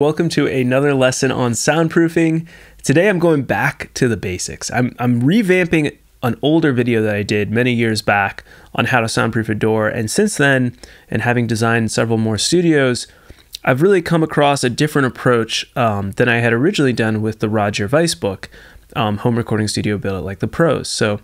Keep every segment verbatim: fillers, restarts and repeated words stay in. Welcome to another lesson on soundproofing. Today I'm going back to the basics. I'm, I'm revamping an older video that I did many years back on how to soundproof a door. And since then, and having designed several more studios, I've really come across a different approach um, than I had originally done with the Rod Gervais book, um, Home Recording Studio Build It Like the Pros. So,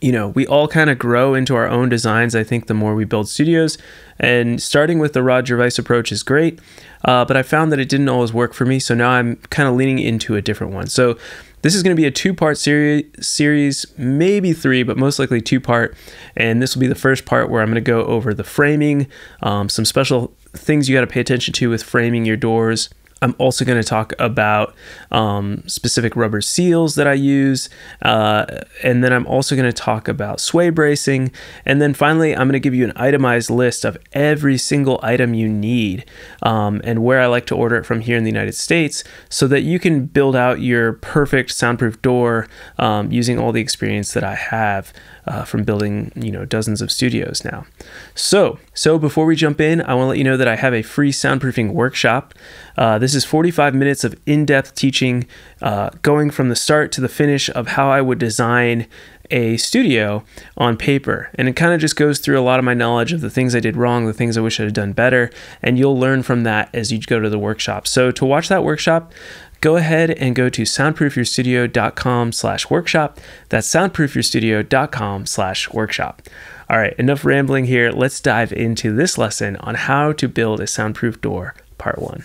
you know, we all kind of grow into our own designs, I think, the more we build studios. And starting with the Rod Gervais approach is great, uh, but I found that it didn't always work for me, so now I'm kind of leaning into a different one. So this is going to be a two-part seri series, maybe three, but most likely two-part, and this will be the first part where I'm going to go over the framing, um, some special things you got to pay attention to with framing your doors. I'm also going to talk about um, specific rubber seals that I use, uh, and then I'm also going to talk about sway bracing, and then finally I'm going to give you an itemized list of every single item you need um, and where I like to order it from here in the United States, so that you can build out your perfect soundproof door um, using all the experience that I have uh, from building, you know, dozens of studios now. So, so before we jump in, I want to let you know that I have a free soundproofing workshop. Uh, this is forty-five minutes of in-depth teaching, uh, going from the start to the finish of how I would design a studio on paper. And it kind of just goes through a lot of my knowledge of the things I did wrong, the things I wish I had done better, and you'll learn from that as you go to the workshop. So to watch that workshop, go ahead and go to soundproof your studio dot com slash workshop. That's soundproof your studio dot com slash workshop. All right, enough rambling here. Let's dive into this lesson on how to build a soundproof door, part one.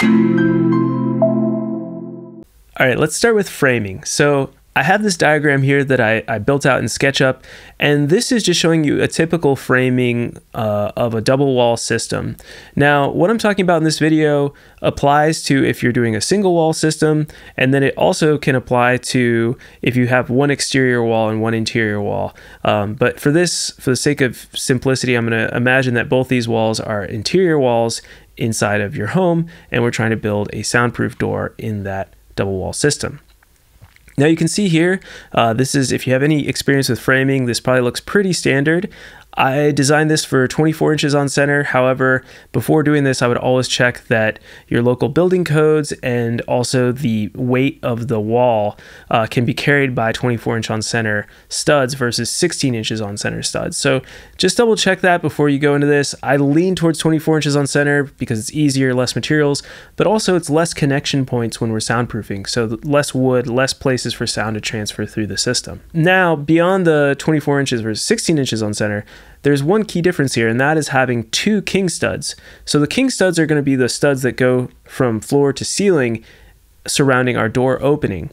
All right, let's start with framing. So I have this diagram here that I, I built out in SketchUp, and this is just showing you a typical framing uh, of a double wall system. Now, what I'm talking about in this video applies to if you're doing a single wall system, and then it also can apply to if you have one exterior wall and one interior wall. Um, but for this, for the sake of simplicity, I'm going to imagine that both these walls are interior walls inside of your home, and we're trying to build a soundproof door in that double wall system. Now you can see here, uh, this is, if you have any experience with framing, this probably looks pretty standard. I designed this for twenty-four inches on center. However, before doing this, I would always check that your local building codes and also the weight of the wall uh, can be carried by twenty-four inch on center studs versus sixteen inches on center studs. So just double check that before you go into this. I lean towards twenty-four inches on center because it's easier, less materials, but also it's less connection points when we're soundproofing. So less wood, less places for sound to transfer through the system. Now, beyond the twenty-four inches versus sixteen inches on center, there's one key difference here, and that is having two king studs. So the king studs are going to be the studs that go from floor to ceiling surrounding our door opening.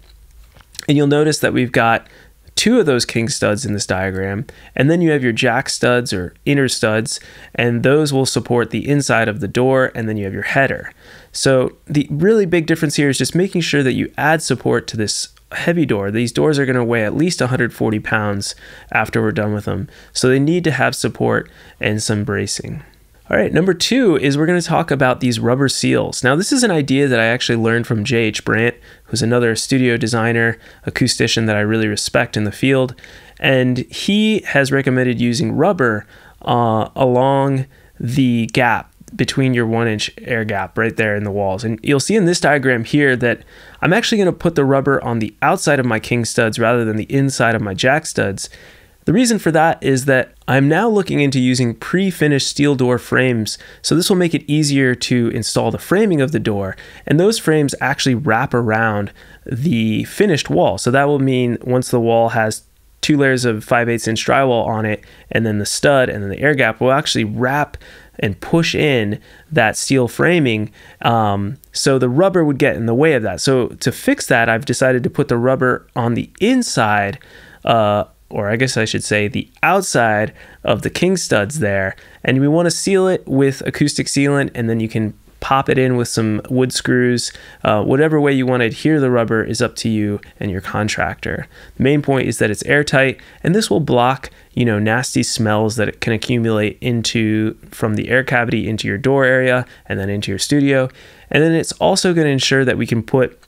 And you'll notice that we've got two of those king studs in this diagram, and then you have your jack studs or inner studs, and those will support the inside of the door, and then you have your header. So the really big difference here is just making sure that you add support to this heavy door. These doors are going to weigh at least one hundred forty pounds after we're done with them, so they need to have support and some bracing. All right, number two is we're going to talk about these rubber seals. Now, this is an idea that I actually learned from J H Brandt, who's another studio designer, acoustician that I really respect in the field, and he has recommended using rubber uh, along the gap between your one inch air gap right there in the walls. And you'll see in this diagram here that I'm actually going to put the rubber on the outside of my king studs rather than the inside of my jack studs. The reason for that is that I'm now looking into using pre-finished steel door frames, so this will make it easier to install the framing of the door, and those frames actually wrap around the finished wall. So that will mean once the wall has two layers of five eighths inch drywall on it, and then the stud and then the air gap will actually wrap and push in that steel framing, um, so the rubber would get in the way of that. So to fix that, I've decided to put the rubber on the inside, uh, or I guess I should say the outside of the king studs there, and we want to seal it with acoustic sealant, and then you can pop it in with some wood screws. Uh, whatever way you want to adhere the rubber is up to you and your contractor. The main point is that it's airtight, and this will block, you know, nasty smells that it can accumulate into from the air cavity into your door area and then into your studio. And then it's also going to ensure that we can put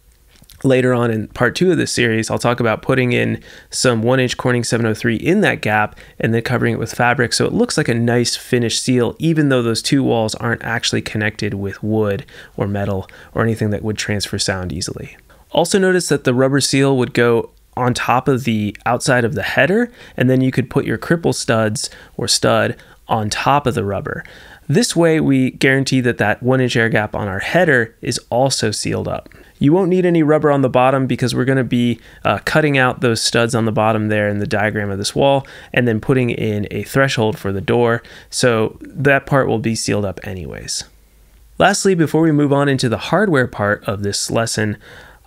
Later on in part two of this series, I'll talk about putting in some one inch Corning seven oh three in that gap and then covering it with fabric so it looks like a nice finished seal, even though those two walls aren't actually connected with wood or metal or anything that would transfer sound easily. Also notice that the rubber seal would go on top of the outside of the header, and then you could put your cripple studs or stud on top of the rubber. This way we guarantee that that one inch air gap on our header is also sealed up. You won't need any rubber on the bottom because we're going to be uh, cutting out those studs on the bottom there in the diagram of this wall and then putting in a threshold for the door. So that part will be sealed up anyways. Lastly, before we move on into the hardware part of this lesson,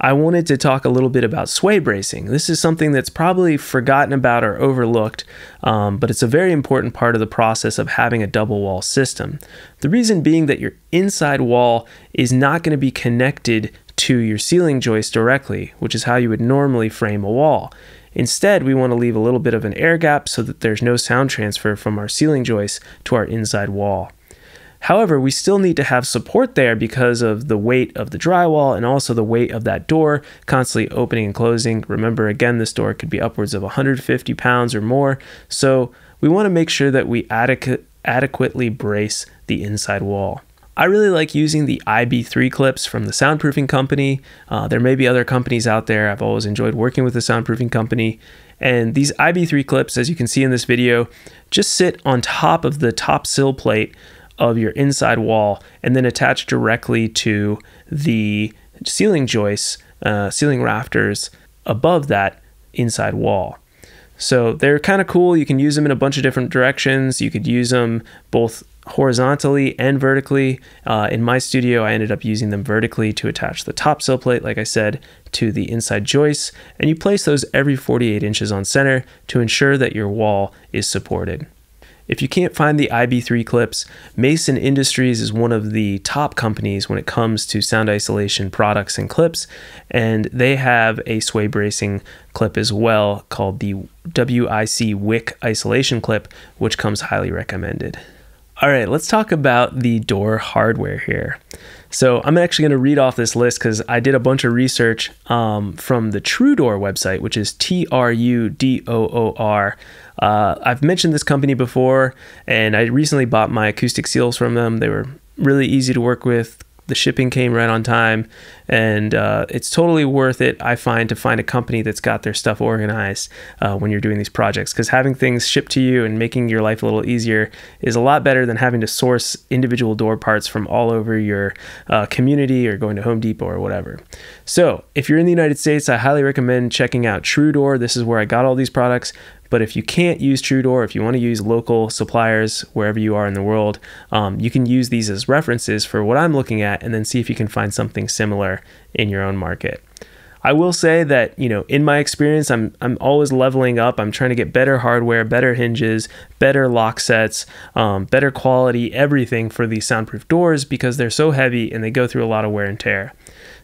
I wanted to talk a little bit about sway bracing. This is something that's probably forgotten about or overlooked, um, but it's a very important part of the process of having a double wall system. The reason being that your inside wall is not going to be connected to your ceiling joist directly, which is how you would normally frame a wall. Instead, we want to leave a little bit of an air gap so that there's no sound transfer from our ceiling joist to our inside wall. However, we still need to have support there because of the weight of the drywall and also the weight of that door constantly opening and closing. Remember, again, this door could be upwards of one hundred fifty pounds or more. So we want to make sure that we adequ- adequately brace the inside wall. I really like using the I B three clips from the soundproofing company. Uh, there may be other companies out there. I've always enjoyed working with the soundproofing company. And these I B three clips, as you can see in this video, just sit on top of the top sill plate of your inside wall and then attach directly to the ceiling joists, uh, ceiling rafters above that inside wall. So they're kind of cool. You can use them in a bunch of different directions. You could use them both horizontally and vertically. Uh, in my studio, I ended up using them vertically to attach the top sill plate, like I said, to the inside joists, and you place those every forty-eight inches on center to ensure that your wall is supported. If you can't find the I B three clips, Mason Industries is one of the top companies when it comes to sound isolation products and clips, and they have a sway bracing clip as well called the W I C Wick isolation clip, which comes highly recommended. All right, let's talk about the door hardware here. So I'm actually going to read off this list because I did a bunch of research um, from the TruDoor website, which is T R U D O O R. Uh, I've mentioned this company before, and I recently bought my acoustic seals from them. They were really easy to work with. The shipping came right on time, and uh, it's totally worth it, I find, to find a company that's got their stuff organized uh, when you're doing these projects, because having things shipped to you and making your life a little easier is a lot better than having to source individual door parts from all over your uh, community or going to Home Depot or whatever. So if you're in the United States, I highly recommend checking out TruDoor. This is where I got all these products. But if you can't use TruDoor, if you want to use local suppliers wherever you are in the world, um, you can use these as references for what I'm looking at and then see if you can find something similar in your own market. I will say that, you know, in my experience, I'm, I'm always leveling up. I'm trying to get better hardware, better hinges, better lock sets, um, better quality, everything for these soundproof doors because they're so heavy and they go through a lot of wear and tear.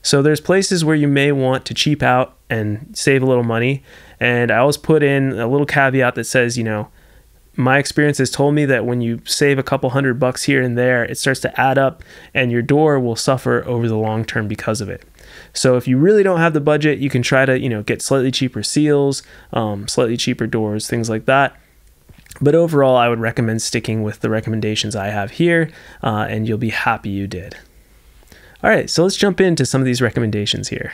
So there's places where you may want to cheap out and save a little money. And I always put in a little caveat that says, you know, my experience has told me that when you save a couple hundred bucks here and there, it starts to add up and your door will suffer over the long term because of it. So if you really don't have the budget, you can try to, you know, get slightly cheaper seals, um, slightly cheaper doors, things like that. But overall, I would recommend sticking with the recommendations I have here, uh, and you'll be happy you did. All right, so let's jump into some of these recommendations here.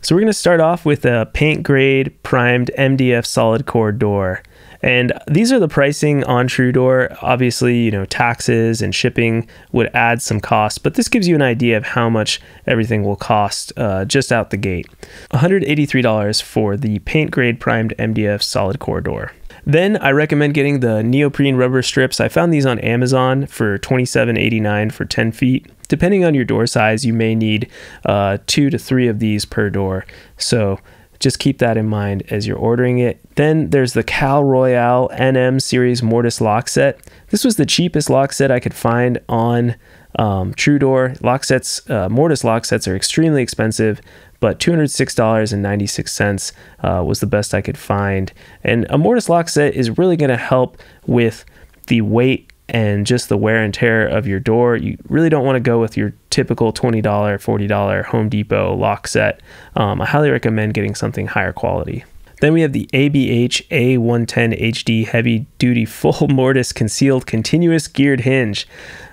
So we're going to start off with a paint grade primed M D F solid core door. And these are the pricing on TruDoor. Obviously, you know, taxes and shipping would add some cost, but this gives you an idea of how much everything will cost uh, just out the gate. one hundred eighty-three dollars for the paint grade primed M D F solid core door. Then I recommend getting the neoprene rubber strips. I found these on Amazon for twenty-seven eighty-nine for ten feet. Depending on your door size, you may need uh, two to three of these per door. So just keep that in mind as you're ordering it. Then there's the Cal Royale N M series mortise lock set. This was the cheapest lock set I could find on um, TruDoor. Lock sets, uh, mortise lock sets are extremely expensive, but two hundred six dollars and ninety-six cents uh, was the best I could find. And a mortise lock set is really going to help with the weight and just the wear and tear of your door, you really don't want to go with your typical twenty dollar, forty dollar Home Depot lock set. Um, I highly recommend getting something higher quality. Then we have the A B H A one ten H D Heavy Duty Full Mortise Concealed Continuous Geared Hinge.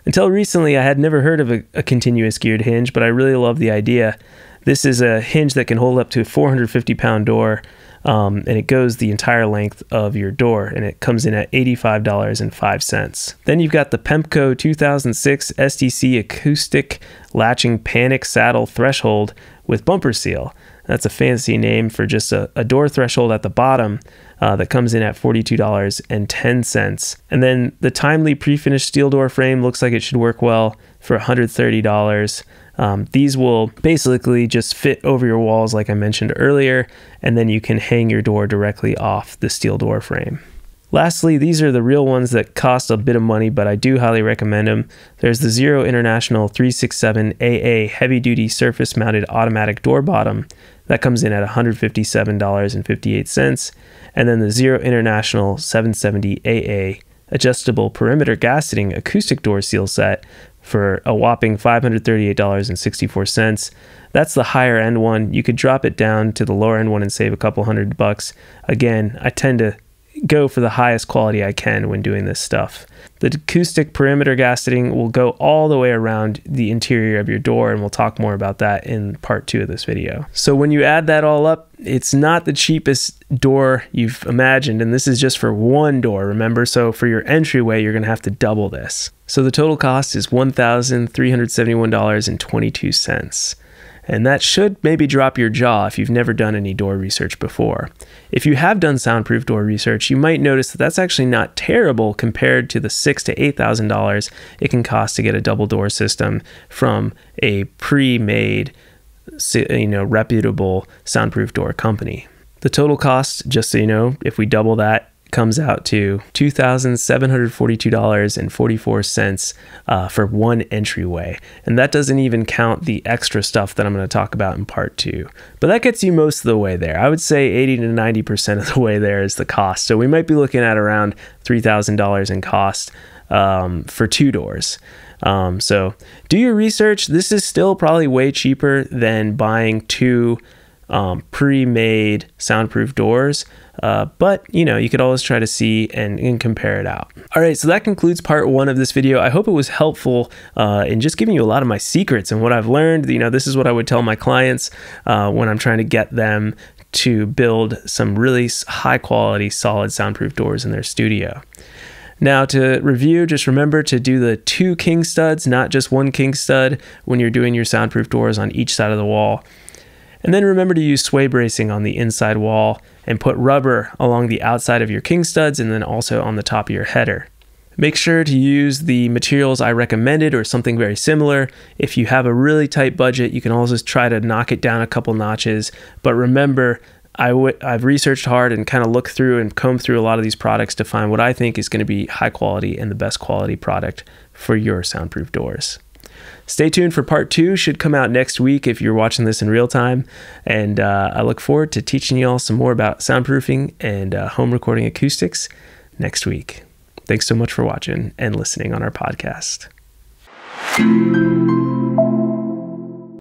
Until recently, I had never heard of a, a continuous geared hinge, but I really love the idea. This is a hinge that can hold up to a four hundred fifty pound door, um, and it goes the entire length of your door, and it comes in at eighty-five dollars and five cents. Then you've got the Pemko two thousand six S D C Acoustic Latching Panic Saddle Threshold with Bumper Seal. That's a fancy name for just a, a door threshold at the bottom uh, that comes in at forty-two dollars and ten cents. And then the timely pre-finished steel door frame looks like it should work well for one hundred thirty dollars. Um, these will basically just fit over your walls like I mentioned earlier, and then you can hang your door directly off the steel door frame. Lastly, these are the real ones that cost a bit of money, but I do highly recommend them. There's the Zero International three six seven A A Heavy Duty Surface Mounted Automatic Door Bottom. That comes in at one hundred fifty-seven dollars and fifty-eight cents. And then the Zero International seven seventy A A Adjustable Perimeter Gasketing Acoustic Door Seal Set for a whopping five hundred thirty-eight dollars and sixty-four cents. That's the higher end one. You could drop it down to the lower end one and save a couple hundred bucks. Again, I tend to go for the highest quality I can when doing this stuff. The acoustic perimeter gasketing will go all the way around the interior of your door, and we'll talk more about that in part two of this video. So when you add that all up, it's not the cheapest door you've imagined, and this is just for one door, remember? So for your entryway, you're gonna have to double this. So the total cost is one thousand three hundred seventy-one dollars and twenty-two cents. And that should maybe drop your jaw if you've never done any door research before. If you have done soundproof door research, you might notice that that's actually not terrible compared to the six thousand to eight thousand dollars it can cost to get a double door system from a pre-made, you know, reputable soundproof door company. The total cost, just so you know, if we double that, comes out to two thousand seven hundred forty-two dollars and forty-four cents uh, for one entryway. And that doesn't even count the extra stuff that I'm going to talk about in part two. But that gets you most of the way there. I would say eighty to ninety percent of the way there is the cost. So we might be looking at around three thousand dollars in cost um, for two doors. Um, so do your research. This is still probably way cheaper than buying two Um, pre-made soundproof doors, uh, but you know, you could always try to see and, and compare it out. All right, so that concludes part one of this video. I hope it was helpful uh, in just giving you a lot of my secrets and what I've learned. You know, this is what I would tell my clients uh, when I'm trying to get them to build some really high quality, solid soundproof doors in their studio. Now to review, just remember to do the two king studs, not just one king stud when you're doing your soundproof doors on each side of the wall. And then remember to use sway bracing on the inside wall and put rubber along the outside of your king studs and then also on the top of your header. Make sure to use the materials I recommended or something very similar. If you have a really tight budget, you can also try to knock it down a couple notches. But remember, I w I've researched hard and kind of looked through and combed through a lot of these products to find what I think is going to be high quality and the best quality product for your soundproof doors. Stay tuned for part two, should come out next week if you're watching this in real time. And uh, I look forward to teaching you all some more about soundproofing and uh, home recording acoustics next week. Thanks so much for watching and listening on our podcast.